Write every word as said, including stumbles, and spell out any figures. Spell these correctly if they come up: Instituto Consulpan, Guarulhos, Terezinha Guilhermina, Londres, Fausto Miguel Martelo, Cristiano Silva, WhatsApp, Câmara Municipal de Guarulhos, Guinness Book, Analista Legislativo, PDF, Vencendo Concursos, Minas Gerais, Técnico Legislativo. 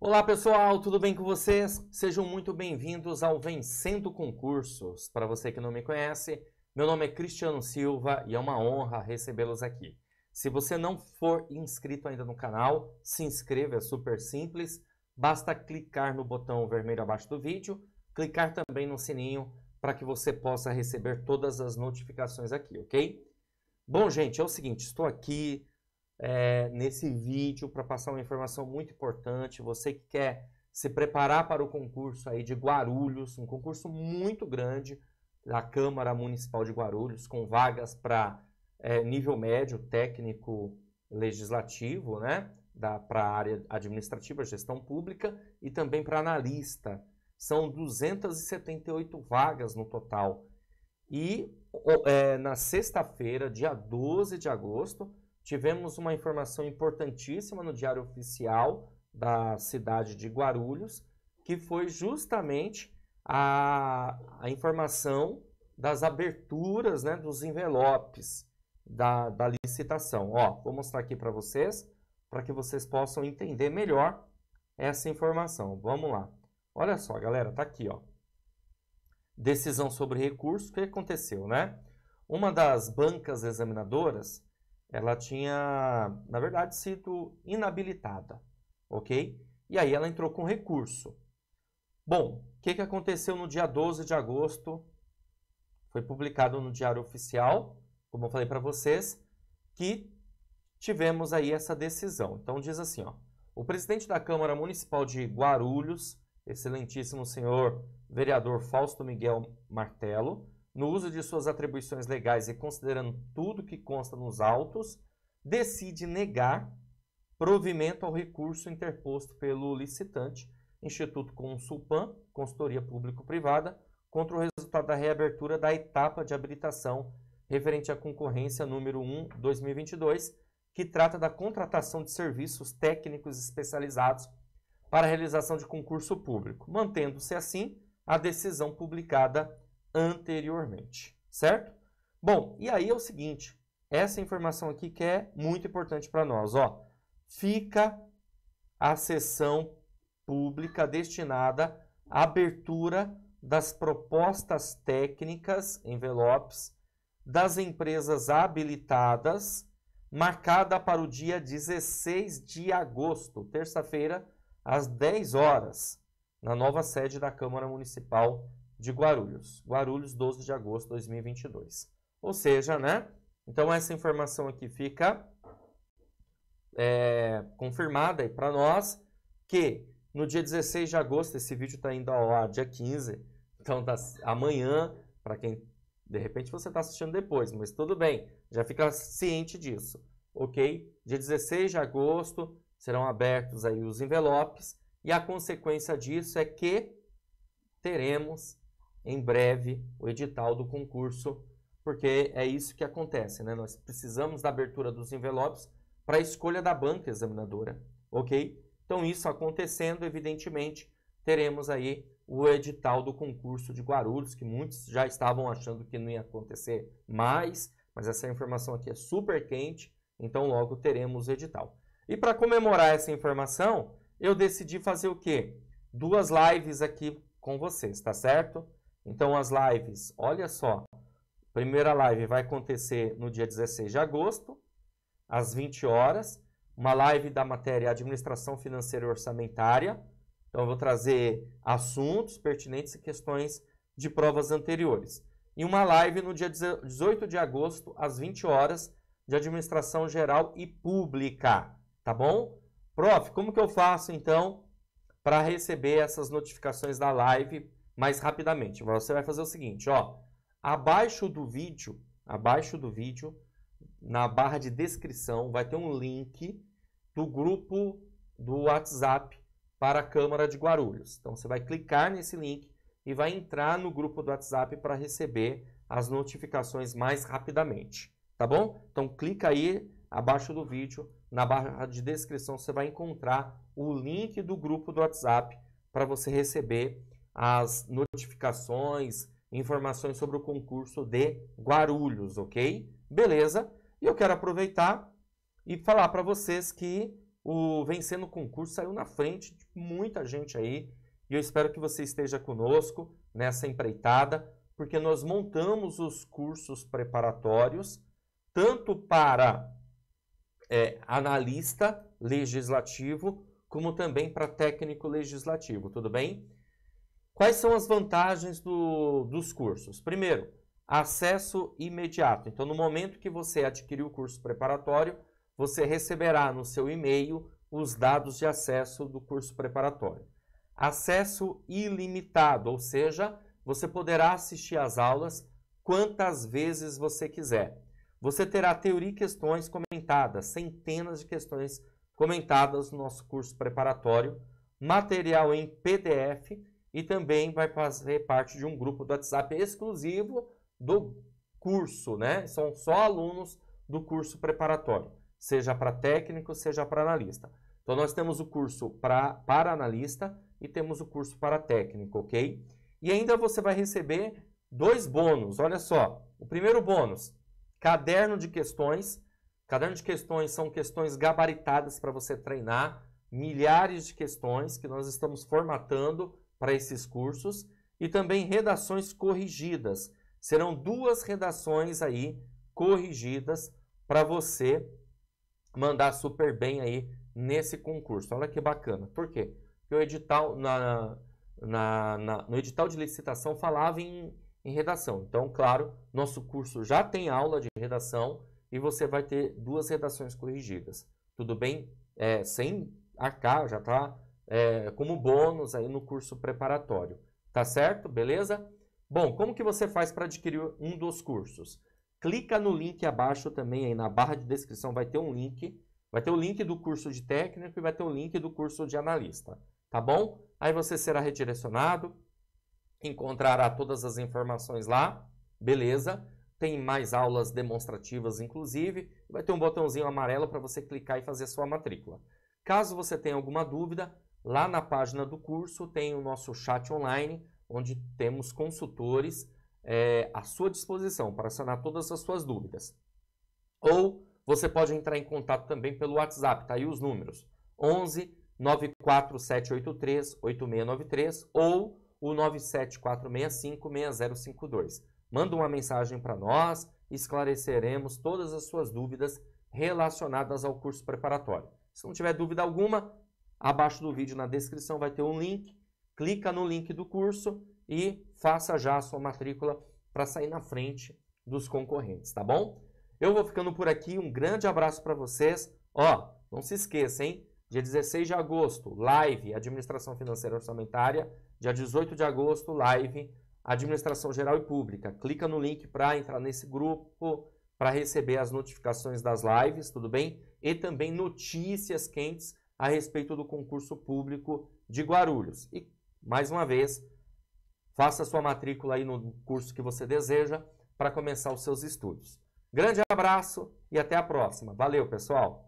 Olá pessoal, tudo bem com vocês? Sejam muito bem-vindos ao Vencendo Concursos. Para você que não me conhece, meu nome é Cristiano Silva e é uma honra recebê-los aqui. Se você não for inscrito ainda no canal, se inscreva, é super simples. Basta clicar no botão vermelho abaixo do vídeo, clicar também no sininho para que você possa receber todas as notificações aqui, ok? Bom, gente, é o seguinte, estou aqui... É, nesse vídeo para passar uma informação muito importante. Você que quer se preparar para o concurso aí de Guarulhos, um concurso muito grande da Câmara Municipal de Guarulhos, com vagas para é, nível médio, técnico, legislativo, né? Para a área administrativa, gestão pública e também para analista. São duzentas e setenta e oito vagas no total. E é, na sexta-feira, dia doze de agosto, tivemos uma informação importantíssima no Diário Oficial da cidade de Guarulhos, que foi justamente a, a informação das aberturas, né, dos envelopes da, da licitação. Ó, vou mostrar aqui para vocês, para que vocês possam entender melhor essa informação. Vamos lá. Olha só, galera, tá aqui, ó. Decisão sobre recurso, o que aconteceu, né? Uma das bancas examinadoras, ela tinha, na verdade, sido inabilitada, ok? E aí ela entrou com recurso. Bom, o que, que aconteceu no dia doze de agosto? Foi publicado no Diário Oficial, como eu falei para vocês, que tivemos aí essa decisão. Então diz assim, ó, o presidente da Câmara Municipal de Guarulhos, excelentíssimo senhor vereador Fausto Miguel Martelo, no uso de suas atribuições legais e considerando tudo que consta nos autos, decide negar provimento ao recurso interposto pelo licitante, Instituto Consulpan, consultoria público-privada, contra o resultado da reabertura da etapa de habilitação referente à concorrência número um barra dois mil e vinte e dois, que trata da contratação de serviços técnicos especializados para a realização de concurso público, mantendo-se assim a decisão publicada anteriormente, certo? Bom, e aí é o seguinte, essa informação aqui que é muito importante para nós, ó, fica a sessão pública destinada à abertura das propostas técnicas, envelopes, das empresas habilitadas, marcada para o dia dezesseis de agosto, terça-feira, às dez horas, na nova sede da Câmara Municipal de Guarulhos, Guarulhos doze de agosto de dois mil e vinte e dois. Ou seja, né? Então essa informação aqui fica é, confirmada aí para nós que no dia dezesseis de agosto, esse vídeo está indo ao ar dia quinze, então tá amanhã, para quem de repente você está assistindo depois, mas tudo bem, já fica ciente disso, ok? Dia dezesseis de agosto serão abertos aí os envelopes e a consequência disso é que teremos em breve o edital do concurso, porque é isso que acontece, né? Nós precisamos da abertura dos envelopes para a escolha da banca examinadora, ok? Então, isso acontecendo, evidentemente, teremos aí o edital do concurso de Guarulhos, que muitos já estavam achando que não ia acontecer mais, mas essa informação aqui é super quente, então logo teremos o edital. E para comemorar essa informação, eu decidi fazer o quê? Duas lives aqui com vocês, tá certo? Então as lives, olha só, primeira live vai acontecer no dia dezesseis de agosto, às vinte horas, uma live da matéria Administração Financeira e Orçamentária, então eu vou trazer assuntos pertinentes e questões de provas anteriores. E uma live no dia dezoito de agosto, às vinte horas, de Administração Geral e Pública, tá bom? Prof, como que eu faço então para receber essas notificações da live mais rapidamente? Você vai fazer o seguinte, ó, abaixo do vídeo, abaixo do vídeo, na barra de descrição, vai ter um link do grupo do WhatsApp para a Câmara de Guarulhos. Então, você vai clicar nesse link e vai entrar no grupo do WhatsApp para receber as notificações mais rapidamente, tá bom? Então, clica aí abaixo do vídeo, na barra de descrição, você vai encontrar o link do grupo do WhatsApp para você receber as notificações, informações sobre o concurso de Guarulhos, ok? Beleza? E eu quero aproveitar e falar para vocês que o Vencendo Concurso saiu na frente de muita gente aí, e eu espero que você esteja conosco nessa empreitada, porque nós montamos os cursos preparatórios tanto para é, analista legislativo, como também para técnico legislativo, tudo bem? Quais são as vantagens do, dos cursos? Primeiro, acesso imediato. Então, no momento que você adquirir o curso preparatório, você receberá no seu e-mail os dados de acesso do curso preparatório. Acesso ilimitado, ou seja, você poderá assistir às aulas quantas vezes você quiser. Você terá teoria e questões comentadas, centenas de questões comentadas no nosso curso preparatório, material em P D F e também vai fazer parte de um grupo do WhatsApp exclusivo do curso, né? São só alunos do curso preparatório, seja para técnico, seja para analista. Então, nós temos o curso pra, para analista e temos o curso para técnico, ok? E ainda você vai receber dois bônus, olha só. O primeiro bônus, caderno de questões. Caderno de questões são questões gabaritadas para você treinar, milhares de questões que nós estamos formatando para esses cursos e também redações corrigidas. Serão duas redações aí corrigidas para você mandar super bem aí nesse concurso. Olha que bacana. Por quê? Porque o edital na, na, na, no edital de licitação falava em, em redação. Então, claro, nosso curso já tem aula de redação e você vai ter duas redações corrigidas. Tudo bem? É, sem arcar, já tá é, como bônus aí no curso preparatório. Tá certo? Beleza? Bom, como que você faz para adquirir um dos cursos? Clica no link abaixo também, aí na barra de descrição vai ter um link, vai ter o link do curso de técnico e vai ter o link do curso de analista, tá bom? Aí você será redirecionado, encontrará todas as informações lá, beleza? Tem mais aulas demonstrativas, inclusive, vai ter um botãozinho amarelo para você clicar e fazer a sua matrícula. Caso você tenha alguma dúvida, lá na página do curso tem o nosso chat online, onde temos consultores é, à sua disposição para sanar todas as suas dúvidas. Ou você pode entrar em contato também pelo WhatsApp, tá aí os números, onze, nove quatro sete oito três, oito seis nove três ou o nove sete quatro seis cinco, seis zero cinco dois. Manda uma mensagem para nós, esclareceremos todas as suas dúvidas relacionadas ao curso preparatório. Se não tiver dúvida alguma, abaixo do vídeo na descrição vai ter um link. Clica no link do curso e faça já a sua matrícula para sair na frente dos concorrentes, tá bom? Eu vou ficando por aqui, um grande abraço para vocês. Ó, não se esqueça, hein? Dia dezesseis de agosto, live Administração Financeira e Orçamentária. Dia dezoito de agosto, live Administração Geral e Pública. Clica no link para entrar nesse grupo, para receber as notificações das lives, tudo bem? E também notícias quentes a respeito do concurso público de Guarulhos. E mais uma vez, faça sua matrícula aí no curso que você deseja para começar os seus estudos. Grande abraço e até a próxima. Valeu, pessoal!